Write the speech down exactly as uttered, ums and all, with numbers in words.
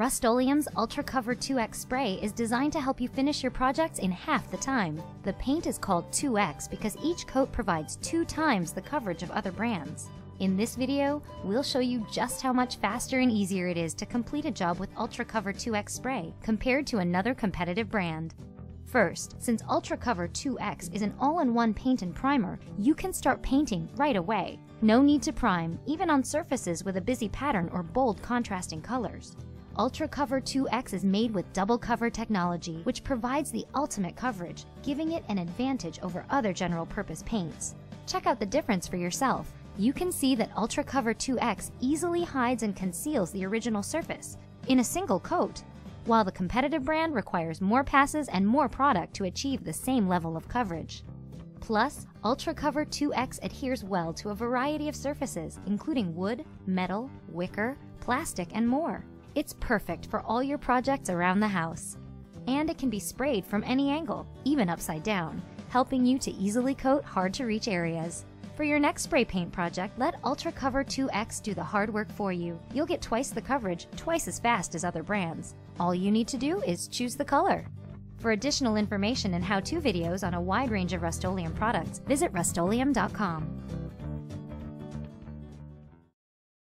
Rust-Oleum's Ultra Cover two X Spray is designed to help you finish your projects in half the time. The paint is called two X because each coat provides two times the coverage of other brands. In this video, we'll show you just how much faster and easier it is to complete a job with Ultra Cover two X Spray compared to another competitive brand. First, since Ultra Cover two X is an all-in-one paint and primer, you can start painting right away. No need to prime, even on surfaces with a busy pattern or bold contrasting colors. Ultra Cover two X is made with double cover technology, which provides the ultimate coverage, giving it an advantage over other general purpose paints. Check out the difference for yourself. You can see that Ultra Cover two X easily hides and conceals the original surface in a single coat, while the competitive brand requires more passes and more product to achieve the same level of coverage. Plus, Ultra Cover two X adheres well to a variety of surfaces, including wood, metal, wicker, plastic, and more. It's perfect for all your projects around the house. And it can be sprayed from any angle, even upside down, helping you to easily coat hard-to-reach areas. For your next spray paint project, let Ultra Cover two X do the hard work for you. You'll get twice the coverage, twice as fast as other brands. All you need to do is choose the color. For additional information and how-to videos on a wide range of Rust-Oleum products, visit Rust-Oleum dot com.